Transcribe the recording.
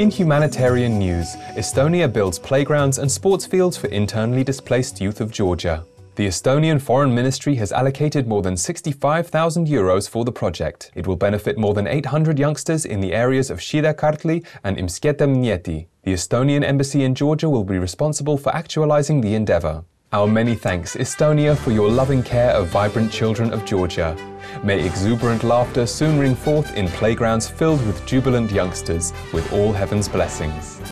In humanitarian news, Estonia builds playgrounds and sports fields for internally displaced youth of Georgia. The Estonian Foreign Ministry has allocated more than €65,000 for the project. It will benefit more than 800 youngsters in the areas of Shida-Kartli and Mtskheta-Mtianeti. The Estonian Embassy in Georgia will be responsible for actualizing the endeavor. Our many thanks, Estonia, for your loving care of vibrant children of Georgia. May exuberant laughter soon ring forth in playgrounds filled with jubilant youngsters, with all heaven's blessings.